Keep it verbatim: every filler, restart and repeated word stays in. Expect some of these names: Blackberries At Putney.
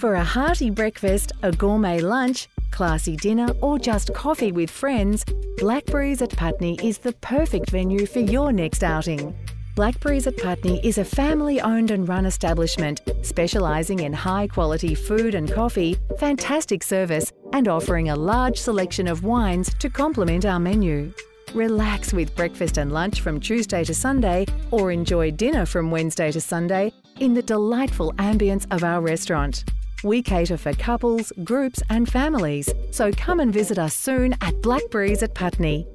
For a hearty breakfast, a gourmet lunch, classy dinner or just coffee with friends, Blackberries at Putney is the perfect venue for your next outing. Blackberries at Putney is a family-owned and run establishment specialising in high-quality food and coffee, fantastic service and offering a large selection of wines to complement our menu. Relax with breakfast and lunch from Tuesday to Sunday or enjoy dinner from Wednesday to Sunday in the delightful ambience of our restaurant. We cater for couples, groups and families, so come and visit us soon at Blackberries at Putney.